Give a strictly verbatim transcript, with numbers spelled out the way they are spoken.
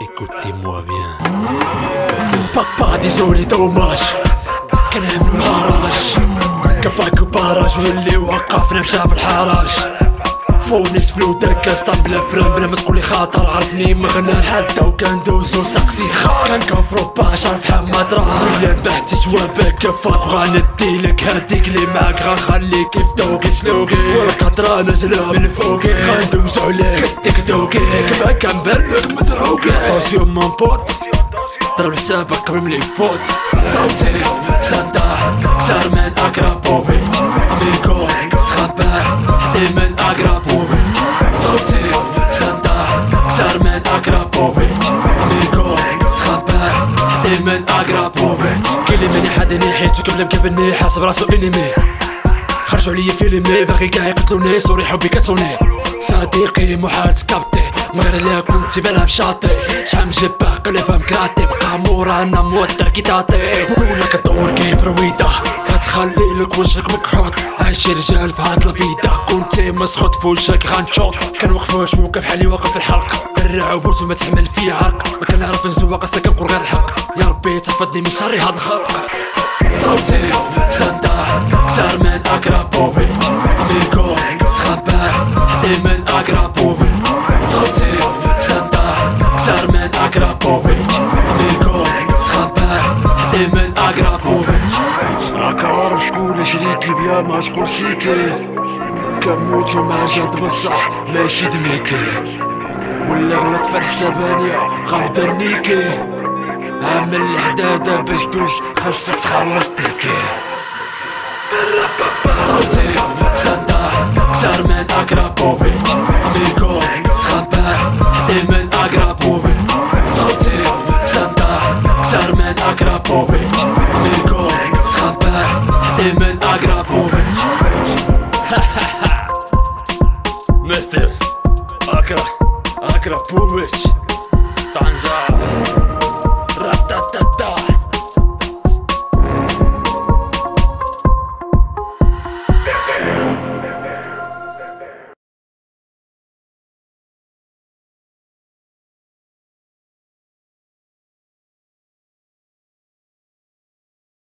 Écoutez-moi bien. Papa, désolé, dommage. كان عاملو الهراج كفاكو باراج واللي وقفنا مشى في الحراج فوق نسفلو تركز طن بلا فران بلا ما تقولي خاطر عرفني مغنى الحال تا وكندوزو سقسي خاطر كنكفرو باش عارف حال ما طراه إلا بحثي جوابك كفاك وغنديلك هاديك اللي معاك غنخليك كيف توكي سلوكي والقطرة نازلة من فوقي غندوزو عليك كتك دوكي كما كنبلك مزروكي طونسيون مون بوط ضرب حسابك قبل ملي يفوت صوتي صداع صار من أقرب بوبي أمريكو تخبى حتى من أقرب بوبي صوتي صداع صار من أقرب بوبي أمريكو تخبى حتى من أقرب بوبي كل من يحدني حيتو قبل مكبلني حاسب راسو إنمي خرجوا عليا فيلمي باغي كاع يقتلوني صوري حبي كتوني صديقي محال تكابتي مغير ليكم تيبالها بشاطي شحال مجبه قلبها مكراتي بقى مورانا موتر كي تعطي ولا كدور كيف رويده كتخليلك وجهك مكحوط عايشي رجال في هاد البيضه كنتي مسخوط في وجهك غنشوط كنوقفوش وكا بحالي واقف الحلق الرعب وما تحمل فيه عرق ما كنعرف نزوق اصلا كنقول غير الحق يا ربي تحفظني من شر هاد الخلق صوتي صداع كثر من اقرب بوبي اميكو تخبى من أقرب بوبي صوتي صداع كثر من أقرب بوبي أمريكو تخبى حتى من أقرب بوبي راك عارف شكون شريكي بلا ما شكون سيكي كنموت وما جات بصح ماشي دميكي ولا غلط في حسابانية غنبدا نيكي عامل الحدادة باش دوز خاصك تخلص تيكي صوتي صداع كثر من أقرب بوبي أمريكو تخبى حتى من أقرب بوبي صوتي صداع كثر من أقرب بوبي أمريكو تخبى حتى من أقرب بوبي مستر أقرب أقرب بوبيتش طنجة.